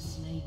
slain.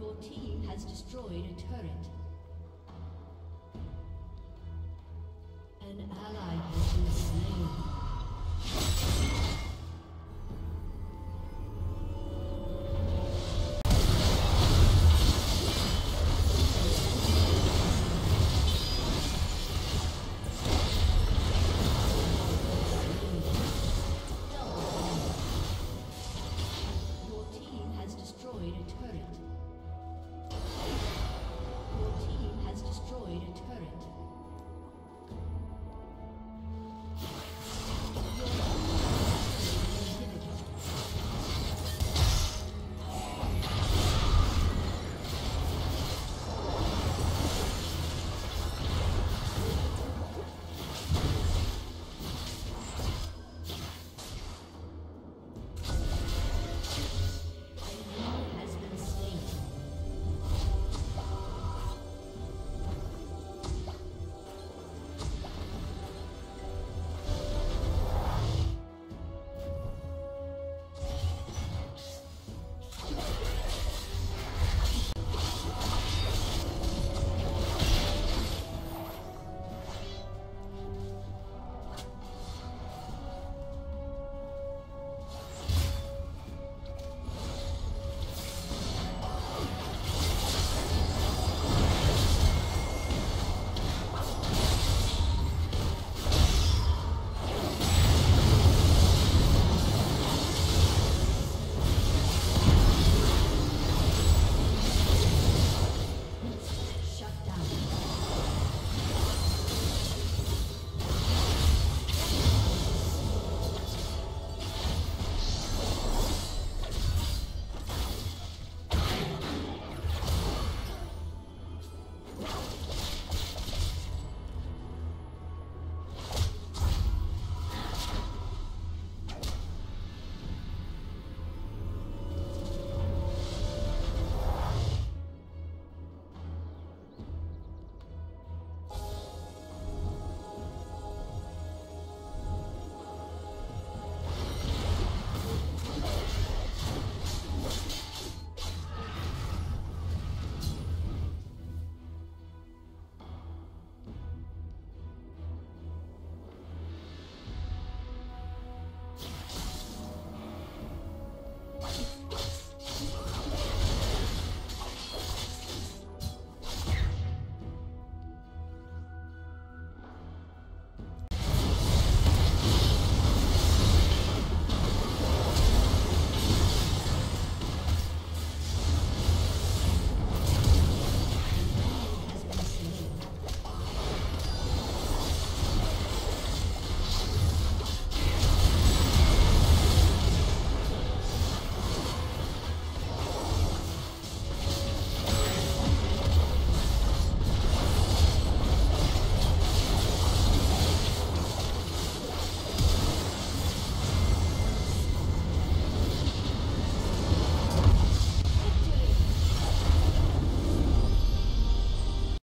Your team has destroyed a turret. An ally has been slain. waited to